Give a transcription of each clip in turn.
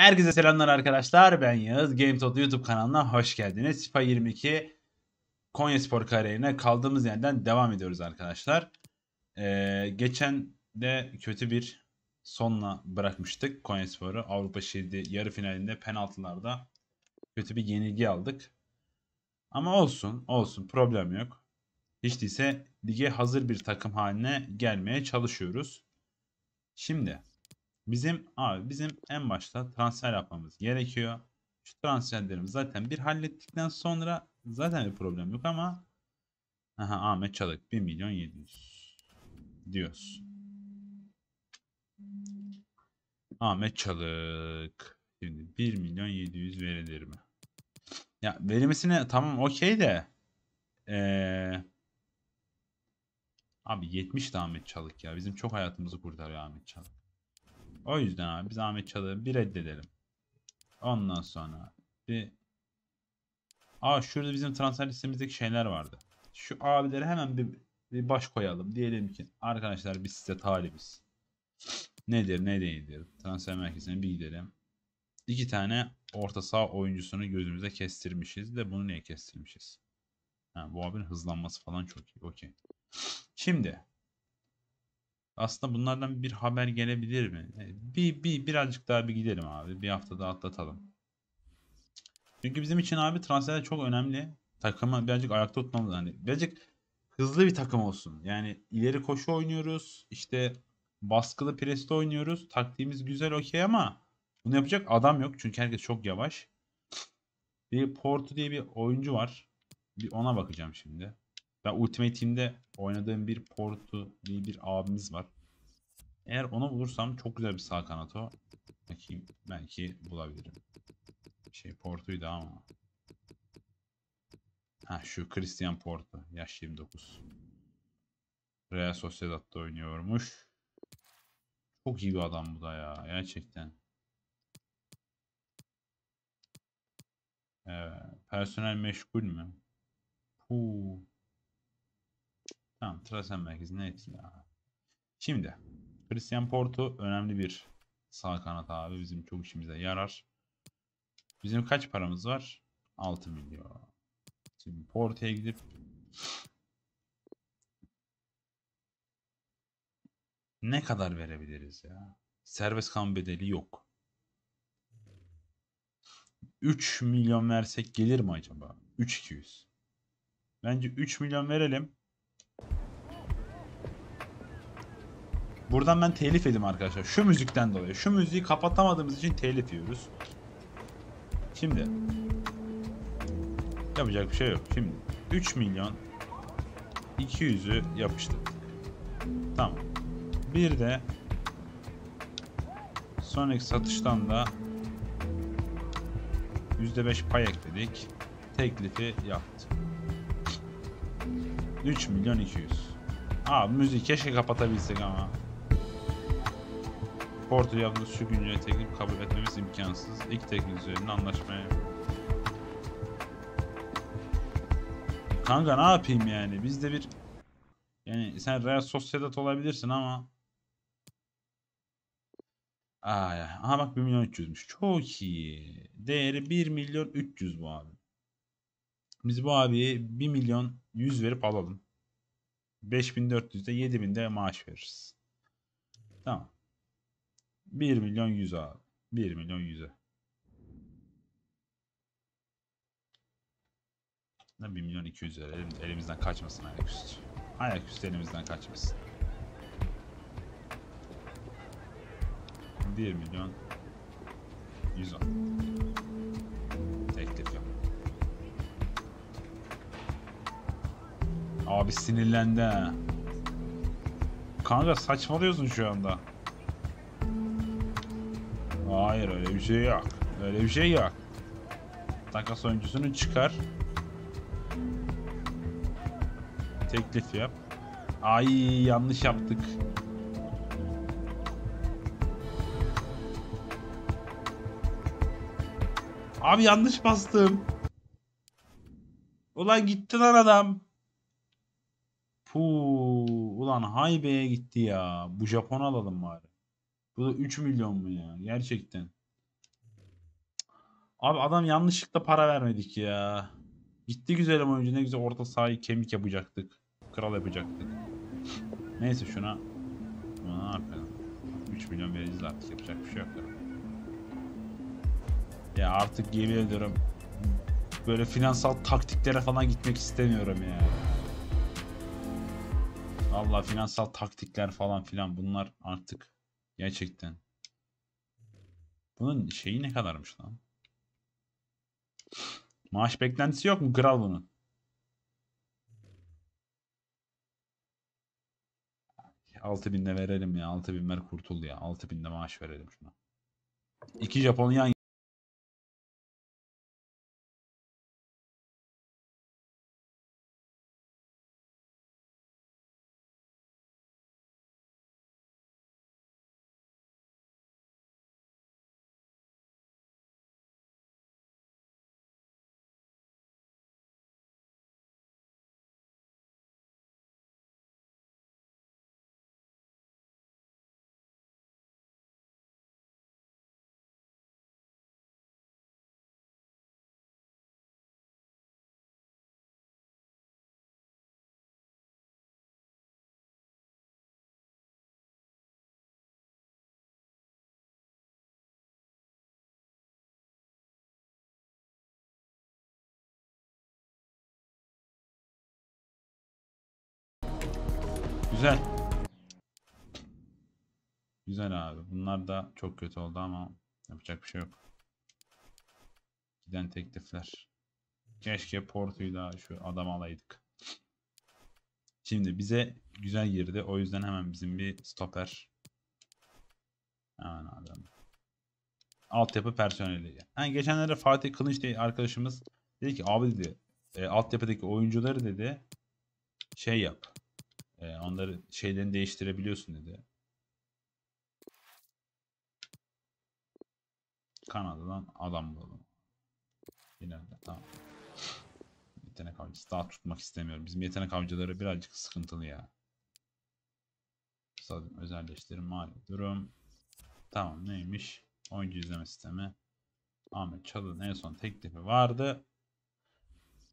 Herkese selamlar arkadaşlar. Ben Yağız. GAMETHOD YouTube kanalına hoş geldiniz. FIFA 22 Konyaspor kariyerine kaldığımız yerden devam ediyoruz arkadaşlar. Geçen de kötü bir sonla bırakmıştık Konyaspor'u. Avrupa Şampiyonlar yarı finalinde penaltılarda kötü bir yenilgi aldık. Ama olsun, problem yok. Hiç değilse lige hazır bir takım haline gelmeye çalışıyoruz. Şimdi Bizim en başta transfer yapmamız gerekiyor. Şu transferlerimizi zaten bir hallettikten sonra zaten bir problem yok ama Ahmet Çalık 1.700.000 diyoruz. Ahmet Çalık şimdi 1.700.000 verilir mi? Ya verilmesine tamam okey de abi 70 de Ahmet Çalık ya. Bizim çok hayatımızı kurtarıyor Ahmet Çalık. O yüzden abi biz Ahmet Çalık'ı bir reddedelim. Ondan sonra bir... Şurada bizim transfer listemizdeki şeyler vardı. Şu abileri hemen bir baş koyalım. Diyelim ki arkadaşlar biz size talibiz. Nedir ne değildir. Transfer merkezine bir gidelim. 2 tane orta saha oyuncusunu gözümüze kestirmişiz. De bunu niye kestirmişiz? Yani bu abinin hızlanması falan çok iyi. Okey. Şimdi... Aslında bunlardan bir haber gelebilir mi? Birazcık daha bir gidelim abi. Bir hafta daha atlatalım. Çünkü bizim için abi transferler çok önemli. Takımı birazcık ayakta tutmamız. Hani birazcık hızlı bir takım olsun. Yani ileri koşu oynuyoruz. İşte baskılı preste oynuyoruz. Taktiğimiz güzel okey ama bunu yapacak adam yok. Çünkü herkes çok yavaş. Bir Portu diye bir oyuncu var. Bir ona bakacağım şimdi. Ben Ultimate Team'de oynadığım bir Portu diye bir abimiz var. Eğer onu bulursam çok güzel bir sağ kanat o. Bakayım belki bulabilirim. Portu'ydu ama. Şu Cristian Portu. Yaş 29. Real Sociedad'da oynuyormuş. Çok iyi bir adam bu da ya. Gerçekten. Personel meşgul mü? Puuu. Tamam, transfer merkezi neyse ya. Şimdi Cristian Portu önemli bir sağ kanat abi, bizim çok işimize yarar. Bizim kaç paramız var? 6 milyon. Şimdi Portu'ya gidip ne kadar verebiliriz ya? Serbest kan bedeli yok. 3 milyon versek gelir mi acaba? 3.200. Bence 3 milyon verelim. Buradan ben telif edeyim arkadaşlar. Şu müzikten dolayı. Şu müziği kapatamadığımız için telif yiyoruz. Şimdi yapacak bir şey yok. Şimdi 3.200.000'ü yapıştırdık. Tamam. Bir de sonraki satıştan da %5 pay ekledik. Teklifi yaptık. 3.200.000. Müziği keşke kapatabilsek ama. Porto yaptığımız şu güncel teklif kabul etmemiz imkansız. İlk teklif üzerine anlaşmaya. Kanka ne yapayım yani? Bizde bir... Yani sen Real Sociedad olabilirsin ama... Bak 1.300.000'müş. Çok iyi. Değeri 1.300.000 bu abi. Biz bu abiye 1.100.000 verip alalım. 5.400'de 7.000'de maaş veririz. Tamam. 1.100.000 abi. 1.100.000'e. 1.200.000 elimizden kaçmasın ayaküstü. Ayaküstü elimizden kaçmasın. 1.110.000. Teklif yap. Abi sinirlendi ha. Kanka saçmalıyorsun şu anda. Hayır öyle bir şey yok. Öyle bir şey yok. Takas oyuncusunu çıkar. Teklif yap. Ay yanlış yaptık. Abi yanlış bastım. Ulan gitti lan adam. Ulan haybe'ye gitti ya. Bu Japon alalım bari. Bu da 3 milyon mu ya? Gerçekten. Abi adam yanlışlıkla para vermedik ya. Gitti güzelim oyuncu, ne güzel orta sahayı kemik yapacaktık. Kral yapacaktık. Neyse şuna. Ne yapalım? 3 milyon vereceğiz artık, yapacak bir şey yok. Ya artık yemin ediyorum böyle finansal taktiklere falan gitmek istemiyorum ya. Vallahi finansal taktikler falan filan bunlar artık gerçekten. Bunun şeyi ne kadarmış lan? Maaş beklentisi yok mu kral bunun? Altı binde verelim ya. 6000 ver kurtul ya. 6000'de maaş verelim şuna. 2 Japon yan güzel. Güzel abi. Bunlar da çok kötü oldu ama yapacak bir şey yok. Giden teklifler. Keşke Portu'yu da şu adam alaydık. Şimdi bize güzel girdi. O yüzden hemen bizim bir stoper. Hemen adam. Altyapı personeli. Yani geçenlerde Fatih Kılıç diye arkadaşımız dedi ki abi dedi altyapıdaki oyuncuları dedi şey yap. Onları şeylerini değiştirebiliyorsun dedi. Kanada'dan adam bulalım. Genelde tamam. Yetenek avcısı daha tutmak istemiyorum. Bizim yetenek avcıları birazcık sıkıntılı ya. Özelleştirim mali durum. Tamam neymiş? Oyuncu izleme sistemi. Ahmet Çalık'ın en son teklifi vardı.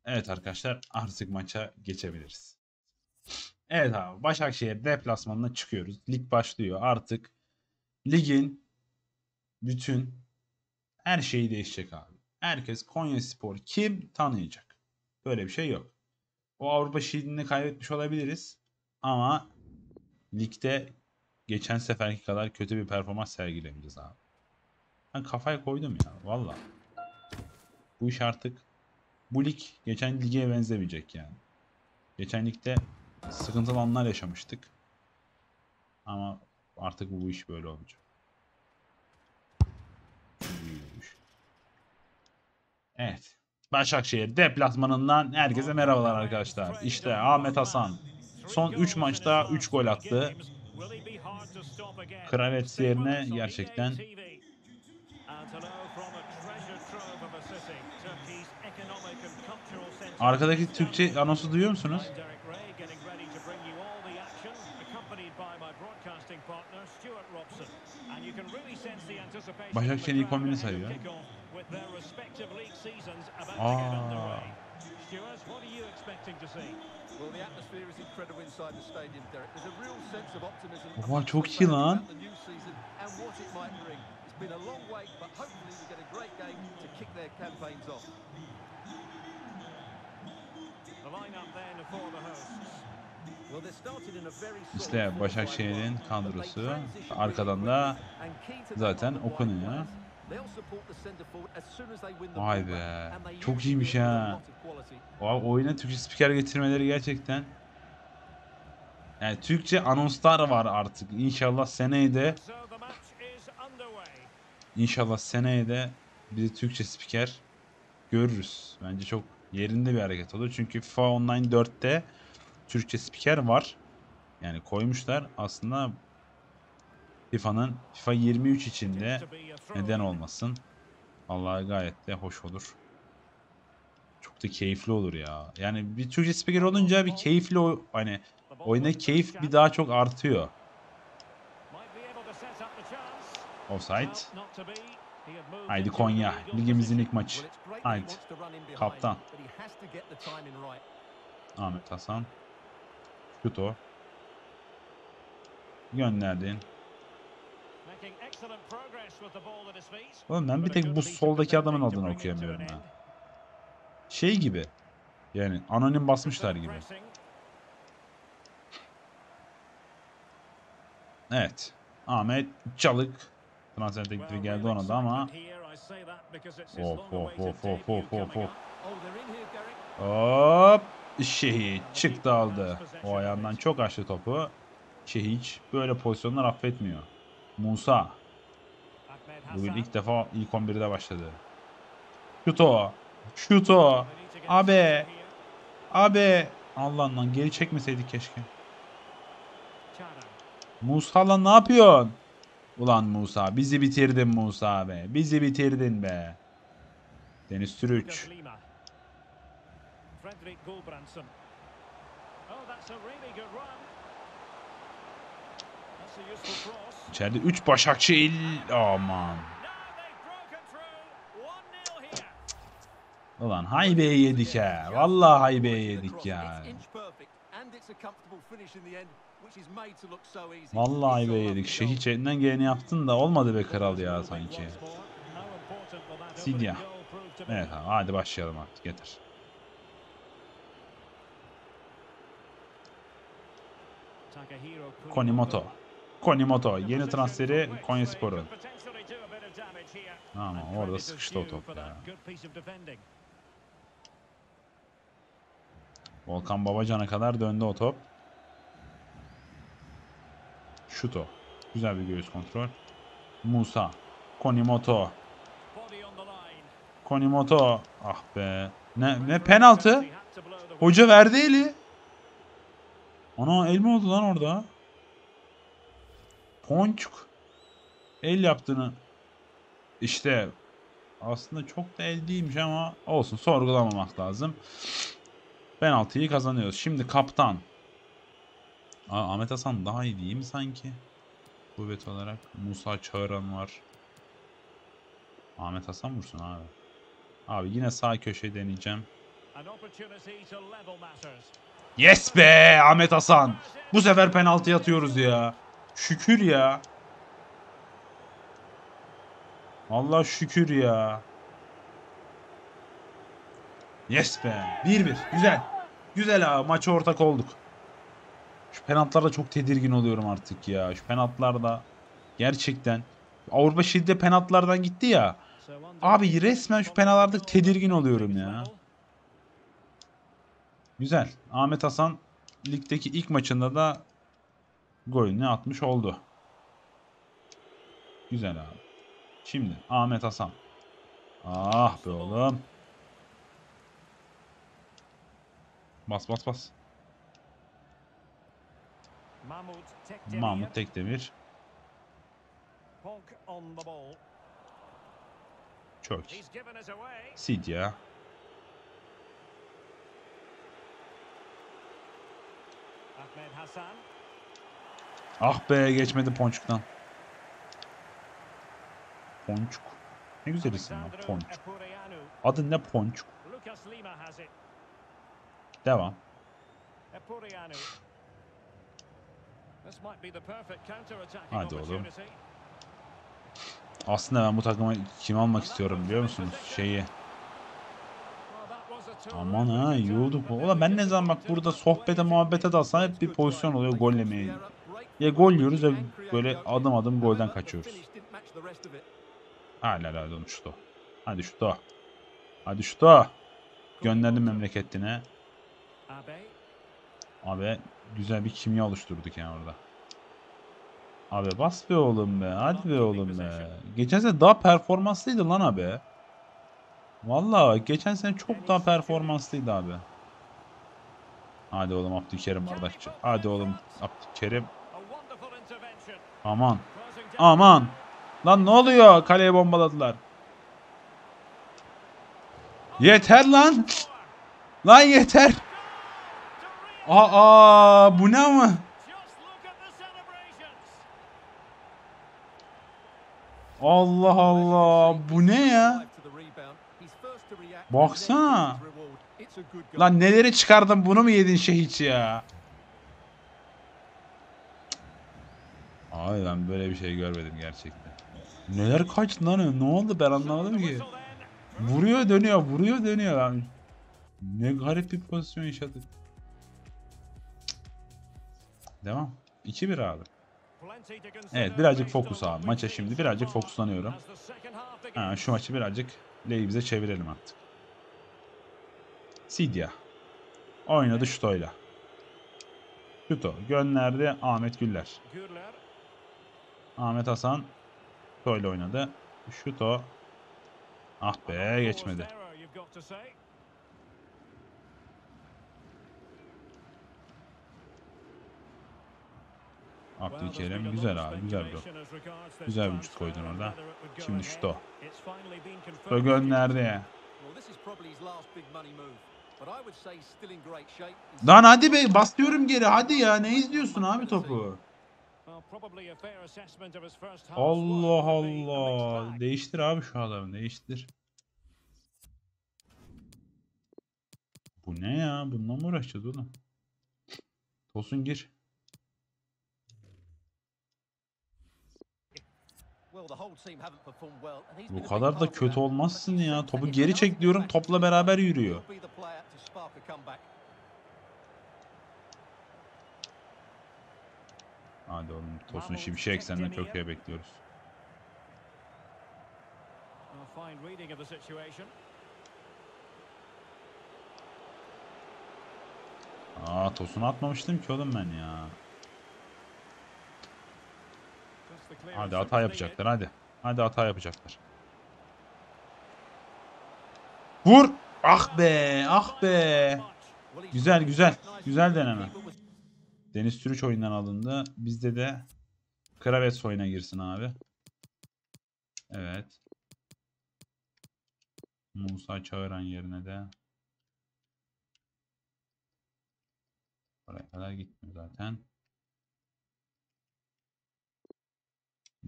Evet arkadaşlar artık maça geçebiliriz. Evet abi, Başakşehir deplasmanına çıkıyoruz. Lig başlıyor artık. Ligin bütün her şeyi değişecek abi. Herkes Konyaspor kim tanıyacak. Böyle bir şey yok. O Avrupa şiirini kaybetmiş olabiliriz. Ama ligde geçen seferki kadar kötü bir performans sergilemeyeceğiz abi. Ben kafaya koydum ya vallahi. Bu iş artık, bu lig geçen lige benzemeyecek yani. Geçen ligde sıkıntılı anlar yaşamıştık. Ama artık bu iş böyle olacak. Evet. Başakşehir deplasmanından herkese merhabalar arkadaşlar. İşte Ahmet Hasan. Son 3 maçta 3 gol attı. Kravets yerine gerçekten arkadaki Türkçe anonsu duyuyor musunuz? Başakşehir iyi kombini sayıyor. Aaa. Oha çok iyi lan. İşte Başakşehir'in kadrosu. Arkadan da zaten okunuyor. Vay be. Çok iyiymiş ha. O oyuna Türkçe spiker getirmeleri gerçekten. Yani Türkçe anonslar var artık. İnşallah seneye de bir Türkçe spiker görürüz. Bence çok yerinde bir hareket olur. Çünkü FIFA Online 4'te Türkçe spiker var. Yani koymuşlar. Aslında FIFA'nın FIFA 23 içinde neden olmasın. Allah'a gayet de hoş olur. Çok da keyifli olur ya. Yani bir Türkçe spiker olunca bir keyifli hani oyuna keyif bir daha çok artıyor. Offside. Haydi Konya. Ligimizin ilk maçı. Haydi. Kaptan. Ahmet Hasan. Kuto. Gönderdin. Oğlum ben bir tek bu soldaki adamın adını okuyamıyorum ya. Şey gibi. Yani anonim basmışlar gibi. Evet. Ahmet Çalık. Transfer teklifi geldi ona da ama. Hop. Şehiç çıktı aldı. O ayağından çok açtı topu. Şehiç böyle pozisyonlar affetmiyor. Musa. Bugün ilk defa ilk 11'de başladı. Şuto. Şuto. Abi. Abi. Allah'ın lan geri çekmeseydik keşke. Musa lan ne yapıyorsun? Ulan Musa bizi bitirdin Musa be. Bizi bitirdin be. Deniz Türüç. İçeride 3 Başakşehir. Aman. Ulan haybeye yedik ya. Vallahi haybeye yedik ya. Vallahi haybeye yedik. Şehiç elinden geleni yaptın da olmadı be kral ya sanki. Sidya. Evet abi, hadi başlayalım artık yeter. Konimoto. Konimoto yeni transferi Konyaspor'un. Ama orada sıkıştı o top ya. Volkan Babacan'a kadar döndü o top. Şuto. Güzel bir göğüs kontrol. Musa. Konimoto. Konimoto. Ah be. Ne penaltı? Hoca verdi eli. Ana el mi oldu lan orada? Ponçuk. El yaptığını. İşte aslında çok da el değilmiş ama olsun, sorgulamamak lazım. Penaltıyı kazanıyoruz. Şimdi kaptan. Aa, Ahmet Hasan daha iyi değil mi sanki? Kuvvet olarak. Musa Çağıran var. Ahmet Hasan vursun abi. Abi yine sağ köşeyi deneyeceğim. Yes be Ahmet Hasan. Bu sefer penaltı atıyoruz ya. Şükür ya. Allah şükür ya. Yes be. 1-1. Güzel. Güzel abi. Maça ortak olduk. Şu penaltılarda çok tedirgin oluyorum artık ya. Şu penaltılarda gerçekten. Avrupa Şampiyonlar penaltılardan gitti ya. Abi resmen şu penaltılarda tedirgin oluyorum ya. Güzel. Ahmet Hasan ligdeki ilk maçında da golünü atmış oldu. Güzel abi. Şimdi Ahmet Hasan. Ah be oğlum. Bas bas bas. Mahmut Tekdemir. Çok. Sidya. Ah be geçmedi Ponçuk'tan. Ponçuk. Ne güzel isim lan Ponçuk. Adı ne Ponçuk? Devam. Hadi oğlum. Aslında ben bu takıma kim almak istiyorum biliyor musunuz? Şeyi. Aman ha yiyorduk. Ola ben ne zaman bak burada sohbete muhabbete dalsam hep bir pozisyon oluyor gollemeye. Ya gol yiyoruz ya böyle adım adım golden kaçıyoruz. Hala hala olmuştu. Hadi şuta. Hadi şuta. Gönderdim memleketine. Abi güzel bir kimya oluşturduk yani orada. Abi bas be oğlum be. Hadi be oğlum be. Geçen sene daha performanslıydı lan abi. Vallahi geçen sene çok daha performanslıydı abi. Hadi oğlum Abdülkerim Ardakçı. Hadi oğlum Abdülkerim. Aman. Aman. Lan ne oluyor? Kaleye bombaladılar. Yeter lan. Lan yeter. Aa bu ne mı? Allah Allah, bu ne ya? Baksana. Lan neleri çıkardın, bunu mu yedin şey hiç ya? Ay lan, böyle bir şey görmedim gerçekten. Neler kaçtı lan, ne oldu ben anlamadım ki. Vuruyor dönüyor, vuruyor dönüyor lan. Ne garip bir pozisyon yaşadık. Devam. 2-1 abi. Evet, birazcık fokus abi. Maça şimdi birazcık fokuslanıyorum. Ha, şu maçı birazcık lehimize çevirelim artık. Sidya. Oynadı şutoyla. Şuto. Gönderdi Ahmet Güller. Ahmet Hasan. Şutoyla oynadı. Şuto. Ah be, geçmedi. Abdülkerim, güzel abi, güzel blok. Güzel bir şut koydun orada. Şimdi şuto. Şuto gönderdi. Lan hadi be, bastıyorum geri hadi ya, ne izliyorsun abi topu? Allah Allah, değiştir abi şu adamı, değiştir. Bu ne ya, bununla mı uğraşacağız oğlum? Tosun gir. Bu kadar da kötü olmazsın ya. Topu geri çek diyorum, topla beraber yürüyor. Hadi oğlum Tosun, Şimşek senden çok iyi bekliyoruz. Aa, Tosun'u atmamıştım ki oğlum ben ya. Hadi hata yapacaklar, hadi. Hadi hata yapacaklar. Vur! Ah be, ah be. Güzel, güzel. Güzel deneme. Deniz Türüç oyundan alındı. Bizde de Kravets oyuna girsin abi. Evet. Musa Çağıran yerine de. Oraya kadar gitmiyor zaten.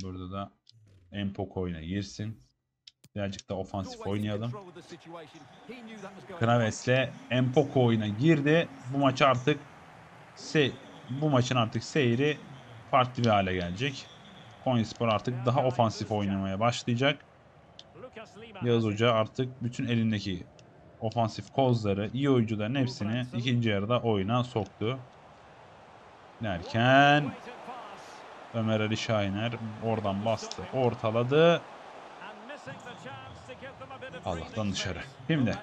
Burada da Empok oyuna girsin. Birazcık da ofansif oynayalım. Kravets'le Empok oyuna girdi. Bu maç artık bu maçın seyri farklı bir hale gelecek. Konyaspor artık daha ofansif oynamaya başlayacak. Yağız Hoca artık bütün elindeki ofansif kozları, iyi oyuncuların hepsini ikinci yarıda oyuna soktu. Derken Ömer Ali Şahiner oradan bastı, ortaladı. Allah'tan dışarı. Şimdi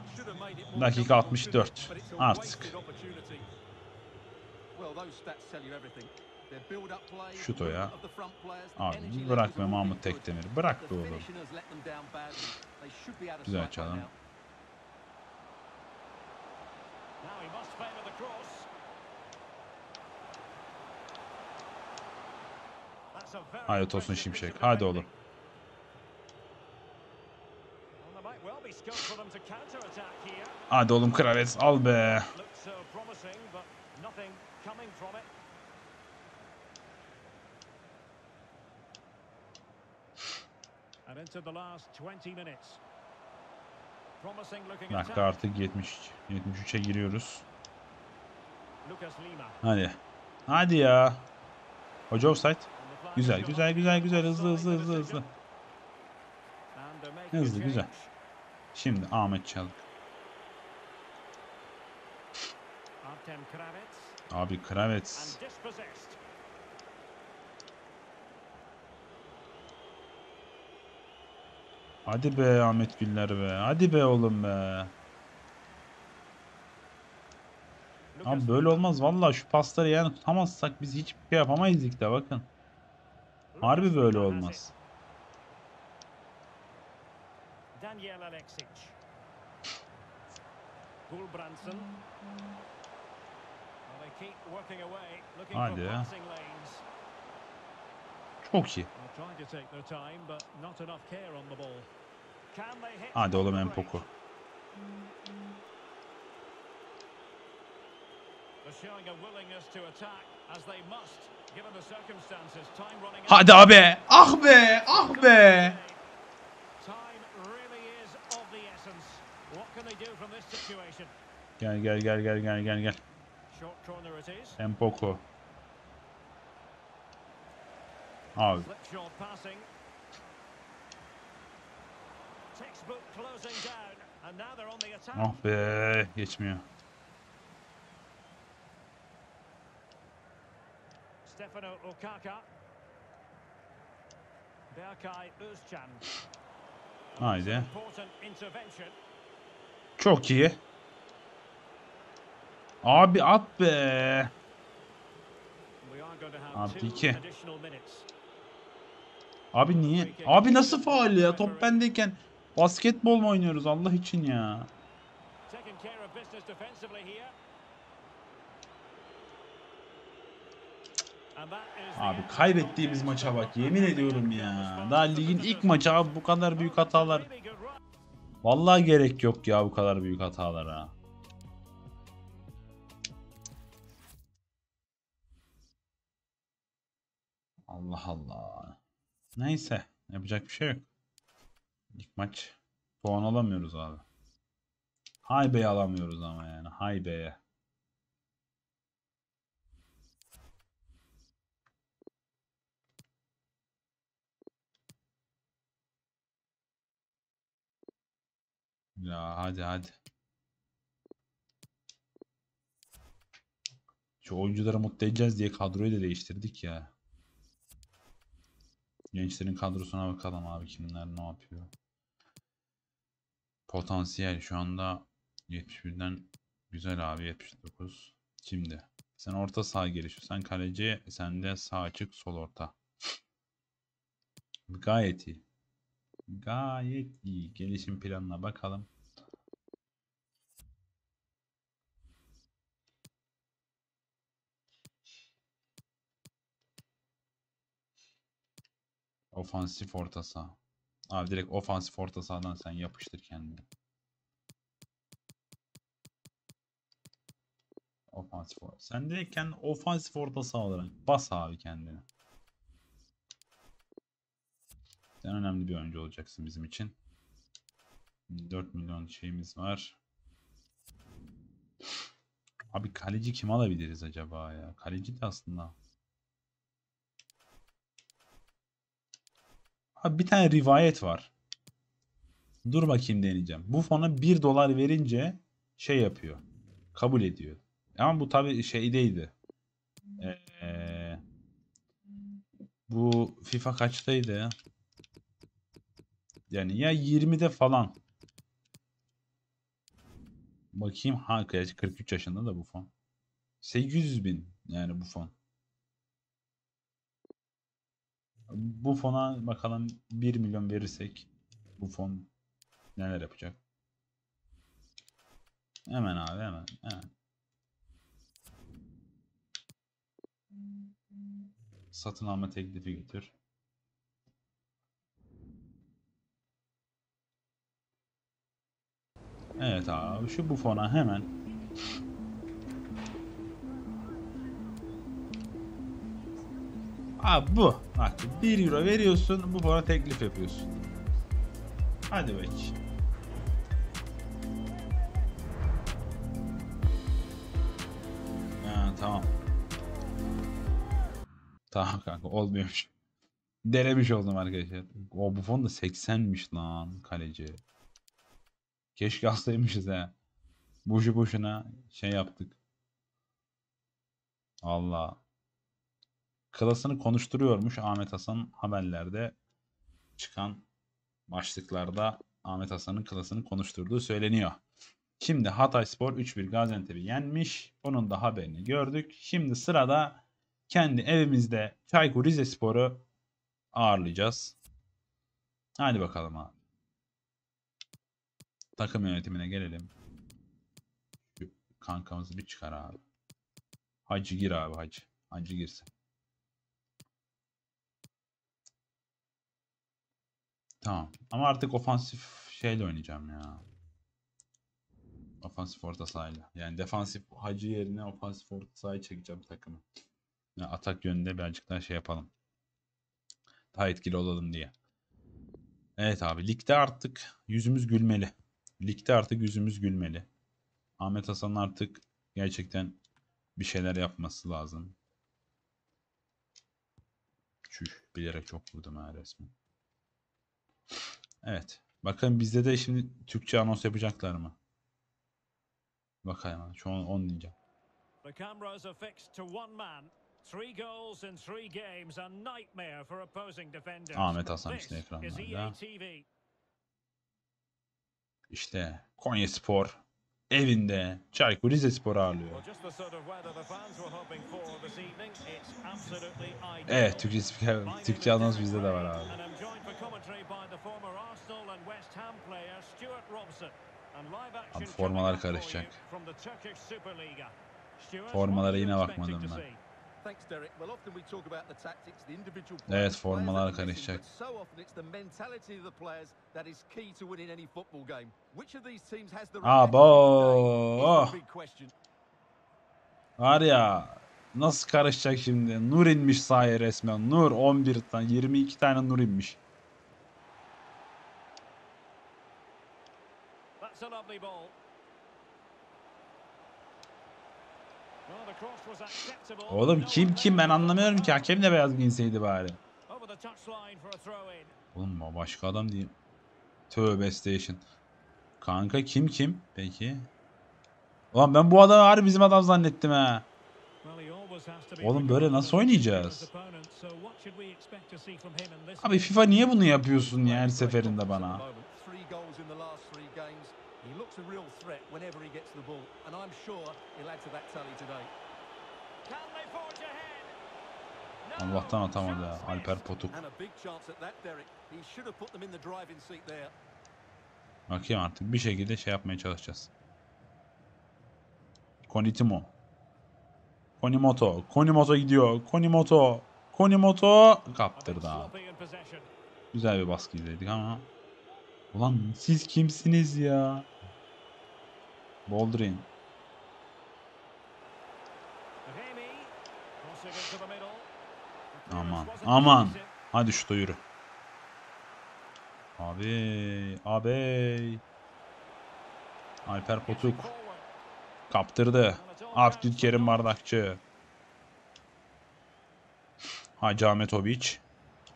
dakika 64 artık. Şuto'ya. Abi bırak be Mahmut Tekdemir. Bırak be oğlum. Güzel çalım. Haydi Tosun, Şimşek. Hadi oğlum. Hadi oğlum Kravets, al be. Dakika artık 73'e giriyoruz. Hadi. Hadi ya. Hoca offside. Güzel, güzel, güzel, güzel, hızlı, hızlı, hızlı, hızlı. Hızlı, güzel. Şimdi Ahmet Çalık. Abi Kravets. Hadi be Ahmet Güller be. Hadi be oğlum be. Abi böyle olmaz vallahi, şu pasları yani tutamazsak biz hiçbir şey yapamayız ilk de, bakın. Harbi böyle olmaz. Hadi ya. Çok iyi. Hadi oğlum Empok'u. Hadi abi. Ah be. Ah be. Gel gel gel gel gel gel gel. Empoko. Abi. Ah be, geçmiyor. Stefano Okaka. Berkay Özcan. Haydi. Çok iyi. Abi at be. Abi iki. Abi niye? Abi nasıl faul ya? Top bendeyken basketbol mu oynuyoruz Allah için ya? Abi kaybettiğimiz maça bak, yemin ediyorum ya. Daha ligin ilk maçı abi, bu kadar büyük hatalar. Vallahi gerek yok ya bu kadar büyük hatalara. Allah Allah. Neyse, yapacak bir şey yok. İlk maç puan alamıyoruz abi. Haybe'yi alamıyoruz ama yani. Haybe'ye. Ya hadi hadi. Şu oyuncuları mutlu edeceğiz diye kadroyu da değiştirdik ya. Gençlerin kadrosuna bakalım abi, kimler ne yapıyor. Potansiyel şu anda 71'den güzel abi, 79. Şimdi sen orta saha gelişiyor. Sen kaleci, sen de sağ açık, sol orta. Gayet iyi. Gayet iyi. Gelişim planına bakalım. Ofansif orta saha. Abi direkt ofansif orta sahadan sen yapıştır kendini. Ofansif orta. Sen direkt kendini ofansif orta saha olarak bas abi kendini. Sen önemli bir oyuncu olacaksın bizim için. 4 milyon şeyimiz var. Abi kaleci kim alabiliriz acaba ya? Kaleci de aslında. Abi bir tane rivayet var. Dur bakayım, deneyeceğim. Bu fona $1 verince şey yapıyor. Kabul ediyor. Ama bu tabi şeydeydi. Bu FIFA kaçtaydı ya? Yani ya 20'de falan. Bakayım. Ha, 43 yaşında da bu fon. 800.000 yani bu fon. Bu fona bakalım 1 milyon verirsek bu fon neler yapacak? Hemen abi hemen. Satın alma teklifi götür. Evet abi, şu bu fona hemen. Abi bu. Bak, 1 euro veriyorsun, bu fona teklif yapıyorsun. Hadi bak. Ha, tamam. Tamam kanka, olmuyormuş. Denemiş oldum arkadaşlar. O bu fon da 80'miş lan kaleci. Keşke alsaymışız he. Boşu boşuna şey yaptık. Allah. Klasını konuşturuyormuş Ahmet Hasan, haberlerde çıkan başlıklarda Ahmet Hasan'ın klasını konuşturduğu söyleniyor. Şimdi Hatay Spor 3-1 Gaziantep'i yenmiş. Onun da haberini gördük. Şimdi sırada kendi evimizde Çaykur Rizespor'u ağırlayacağız. Hadi bakalım abi. Takım yönetimine gelelim. Şu kankamızı bir çıkar abi. Hacı gir abi, Hacı. Hacı girsin. Tamam. Ama artık ofansif şeyle oynayacağım ya. Ofansif orta sahayla. Yani defansif Hacı yerine ofansif orta sahaya çekeceğim takımı. Yani atak yönünde birazcık daha şey yapalım. Daha etkili olalım diye. Evet abi, ligde artık yüzümüz gülmeli. Ligde artık yüzümüz gülmeli. Ahmet Hasan artık gerçekten bir şeyler yapması lazım. Çüş, bilerek çok vurdum ha resmen. Evet. Bakın bizde de şimdi Türkçe anons yapacaklar mı? Bakayım. Şu an 10 diyeceğim. Ahmet Hasan işte ekranlarda. İşte Konyaspor evinde Çaykur Rizespor ağırlıyor. Evet, Türkçe anons bizde de var abi. Abi formalar karışacak. Formalara yine bakmadım ben. Evet, formalar karışacak. Abo! Var ya, nasıl karışacak şimdi? Nur inmiş sahaya resmen. Nur 11 tane, 22 tane nur inmiş. Oğlum kim ben anlamıyorum ki, hakem de beyaz giyinseydi bari. Oğlum başka adam diyeyim. Tövbe station. Kanka kim peki? Ulan ben bu adamı harbi bizim adam zannettim ha. Oğlum böyle nasıl oynayacağız? Abi FIFA niye bunu yapıyorsun ya her seferinde bana? Allah'tan atamadı ya. Alper Potuk. Bakayım artık bir şekilde şey yapmaya çalışacağız. Konimoto gidiyor. Konimoto kaptırdı abi. Güzel bir baskı izledik ama. Ulan siz kimsiniz ya? Boldrin. Aman. Hadi şuta yürü. Abi. Alper Potuk. Kaptırdı. Abdülkerim bardakçı. Hacı Ahmet Obiç.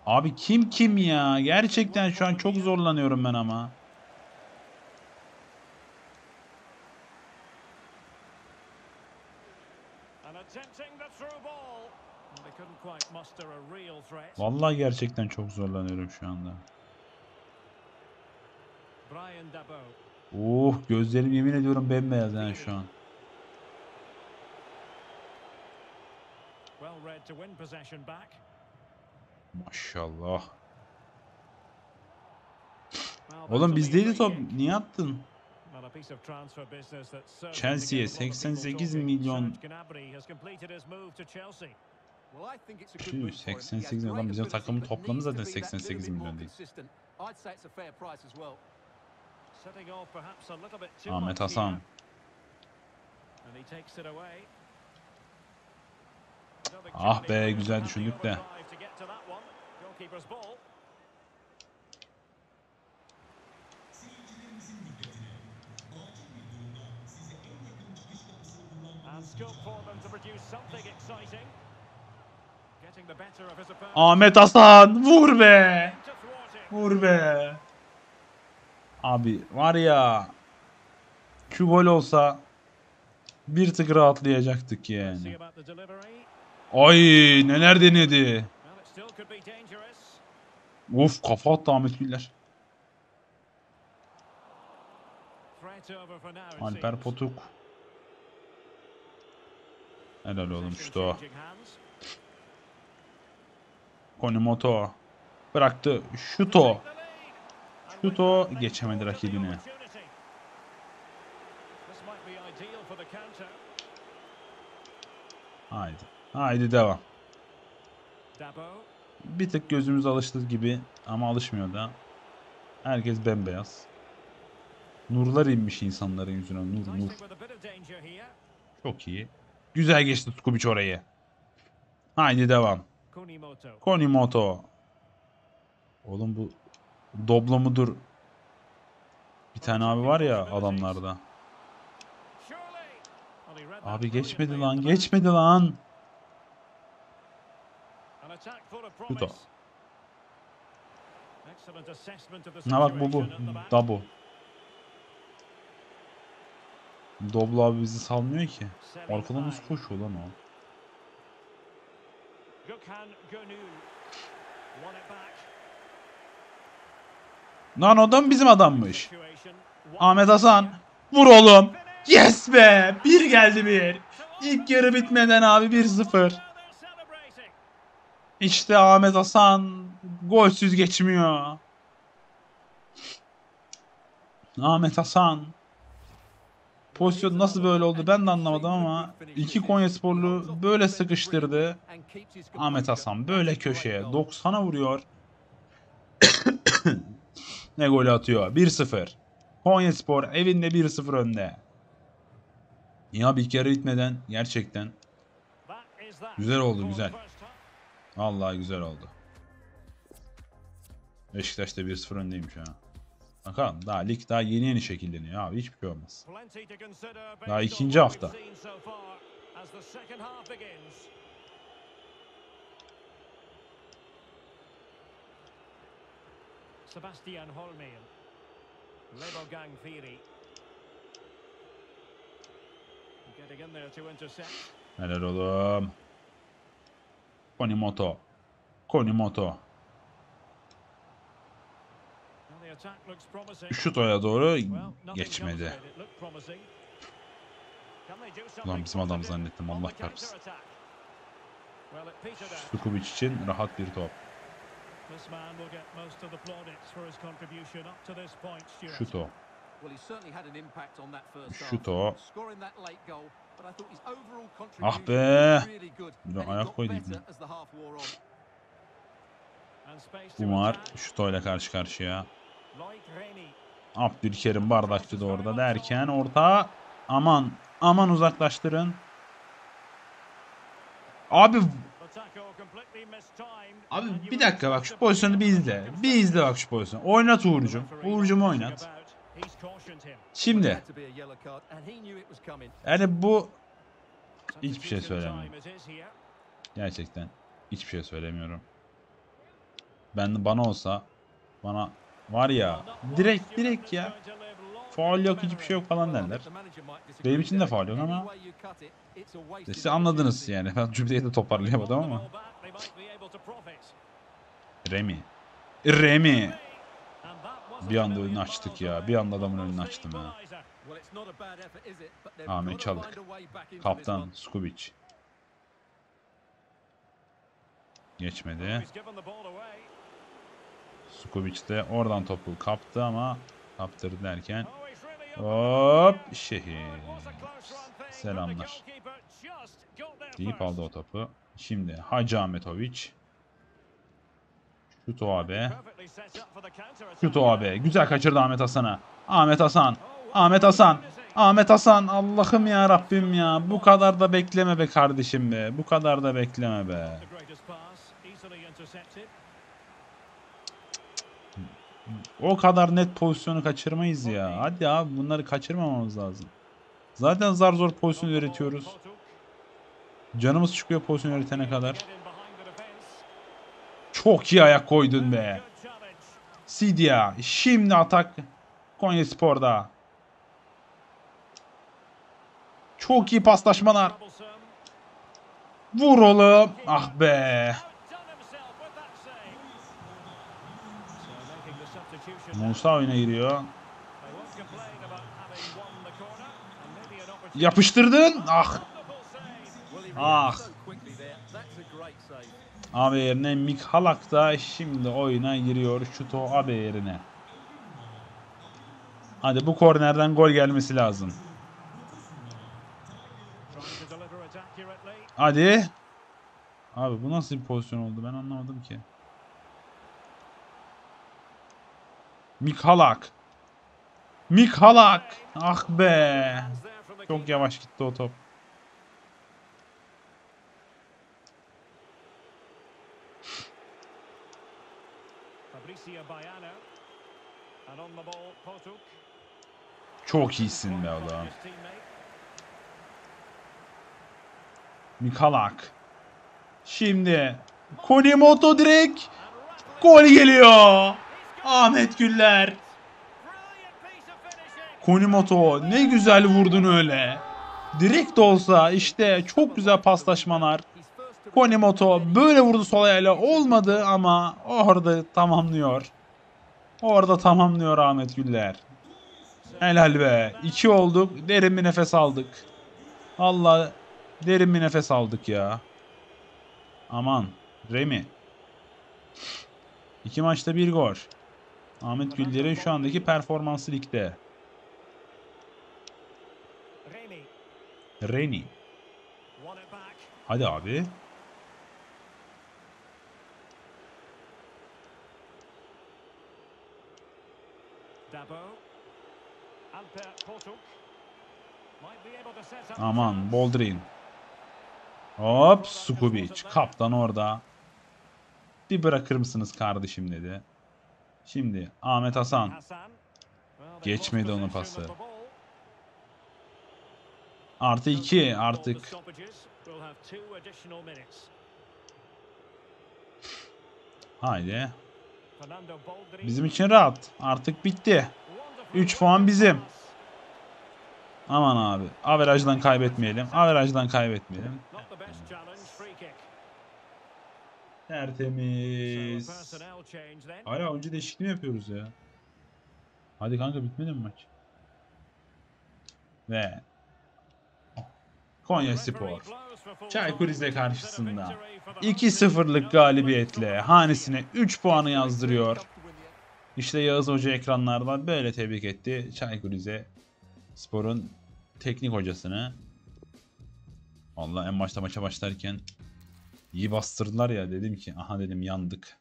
Abi kim ya? Gerçekten şu an çok zorlanıyorum ben ama. Vallahi gerçekten çok zorlanıyorum şu anda. Oh, gözlerim yemin ediyorum bembeyaz yani şu an. Maşallah. Oğlum bizdeydi top. Niye attın? Chelsea'ye 88 milyon. 88 milyon. Bizim takımın toplamı zaten 88 milyon değil. Ahmet Hasan. Ah be, güzel düşündük de. Ahmet Hasan vur be. Vur be. Abi var ya, şu gol olsa bir tık rahatlayacaktık yani. Ay neler denedi. Of, kafa attı Ahmet Güller. Alper Potuk. Helal oğlum şutu o. Konimoto. Bıraktı. Şuto. Şuto geçemedi rakibini. Haydi devam. Bir tık gözümüz alıştı gibi ama alışmıyor da. Herkes bembeyaz. Nurlar inmiş insanların yüzüne. Nur. Çok iyi. Güzel geçti Skubic orayı. Haydi devam. Konimoto. Oğlum bu Doblo mudur? Bir tane abi var ya adamlarda. Abi geçmedi lan. Geçmedi lan. Kutu. Ha bak bu. Double. Doblo abi bizi salmıyor ki. Arkadan nasıl koşuyor lan o? Lan o da mı bizim adammış? Ahmet Hasan. Vur oğlum. Yes be. Bir geldi bir. İlk yarı bitmeden abi 1-0. İşte Ahmet Hasan. Golsüz geçmiyor. Ahmet Hasan. Pozisyon nasıl böyle oldu ben de anlamadım ama iki Konyasporlu böyle sıkıştırdı. Ahmet Hasan böyle köşeye 90'a vuruyor. Ne golü atıyor? 1-0. Konyaspor evinde 1-0 önde. Ya bir kere bitmeden gerçekten güzel oldu, güzel. Vallahi güzel oldu. Beşiktaş da 1-0 öndeymiş ha. Bakalım daha lig daha yeni yeni şekilleniyor abi, hiçbir şey olmaz. Daha ikinci hafta. Sebastian Holmeyer. Lebogang Firi. Getting in there to intercept. Helal oğlum. Konimoto. Konimoto. Şut oraya doğru geçmedi. Ulan bizim adam zannettim, Allah kahretsin. Skubic için rahat bir top. Şut o. Şut o. Ah be. Biraz ayak koydum. Umar şutoyla karşı karşıya. Abdülkerim bardakçı da orada derken orta. Aman aman uzaklaştırın. Abi bir dakika bak şu pozisyonu bir izle. Bir izle bak şu pozisyonu. Oynat Uğur'cum. Uğur'cum oynat. Şimdi. Yani bu. Hiçbir şey söylemiyorum. Gerçekten hiçbir şey söylemiyorum. Bana olsa. Bana var ya. Direkt ya. Faul yok, hiçbir şey yok falan derler. Benim için de faul yok ama. Siz anladınız yani. Ben cümleyi de toparlayamadım ama. Remy. Bir anda önünü açtık ya. Bir anda adamın önünü açtım ya. Ahmet Çalık. Kaptan Skubic. Geçmedi. Skubic de oradan topu kaptı ama kaptırdı derken. Hop şehir. Selamlar. Deyip aldı o topu. Şimdi Hacı Ahmetoviç. Şut o abi. Şut o abi. Güzel kaçırdı Ahmet Hasan'a. Ahmet Hasan. Allah'ım ya Rabbim ya. Bu kadar da bekleme be kardeşim be. Bu kadar da bekleme be. O kadar net pozisyonu kaçırmayız ya. Hadi abi bunları kaçırmamamız lazım. Zaten zar zor pozisyon üretiyoruz. Canımız çıkıyor pozisyon üretene kadar. Çok iyi ayak koydun be. Sidya. Şimdi atak Konyaspor'da. Çok iyi paslaşmalar. Vur oğlum. Ah be. Musa oyuna giriyor. Yapıştırdın. Ah. Ah. AB yerine Mikalak da şimdi oyuna giriyor. Şuto AB yerine. Hadi bu kornerden gol gelmesi lazım. Hadi. Abi bu nasıl bir pozisyon oldu ben anlamadım ki. Mikalak. Mikalak. Ah be. Çok yavaş gitti o top. Çok iyisin be adam. Mikalak. Şimdi Konimoto direkt. Gol geliyor. Ahmet Güller. Konimoto ne güzel vurdun öyle. Direkt olsa işte, çok güzel paslaşmalar. Konimoto böyle vurdu sol ayağıyla, olmadı ama orada tamamlıyor. Orada tamamlıyor Ahmet Güller. Helal be. 2 olduk. Derin bir nefes aldık. Allah, derin bir nefes aldık ya. Aman Remi. 2 maçta 1 gol. Ahmet Güller'in şu andaki performansı ligde. Reni. Hadi abi. Aman Boldrin. Hop Skubic. Kaptan orada. Bir bırakır mısınız kardeşim dedi. Şimdi Ahmet Hasan. Geçmedi onun pası. Artı 2 artık. Haydi. Bizim için rahat. Artık bitti. 3 puan bizim. Aman abi. Averajdan kaybetmeyelim. Averajdan kaybetmeyelim. Tertemiz. Hala oyuncu değişikliği mi yapıyoruz ya? Hadi kanka, bitmedi mi maç? Ve Konyaspor Çaykur Rize karşısında 2-0'lık galibiyetle hanesine 3 puanı yazdırıyor. İşte Yağız Hoca ekranlarda böyle tebrik etti Çaykur Rizespor'un teknik hocasını. Vallahi en başta maça başlarken iyi bastırdılar ya, dedim ki aha dedim yandık.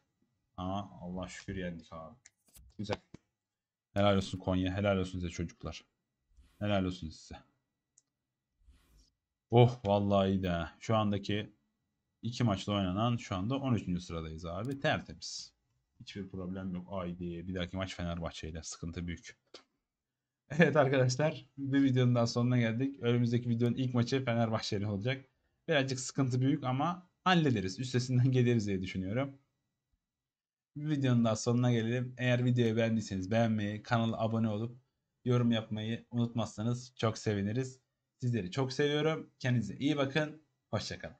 Ama Allah şükür yendik abi. Güzel. Helal olsun Konya, helal olsun size çocuklar. Helal olsun size. Oh vallahi de şu andaki 2 maçla oynanan şu anda 13. sıradayız abi. Tertemiz. Hiçbir problem yok. Haydi bir dahaki maç Fenerbahçe ile. Sıkıntı büyük. Evet arkadaşlar, bir videonun daha sonuna geldik. Önümüzdeki videonun ilk maçı Fenerbahçe ile olacak. Birazcık sıkıntı büyük ama hallederiz. Üstesinden geliriz diye düşünüyorum. Bir videonun daha sonuna gelelim. Eğer videoyu beğendiyseniz beğenmeyi, kanala abone olup yorum yapmayı unutmazsanız çok seviniriz. Sizleri çok seviyorum. Kendinize iyi bakın. Hoşça kalın.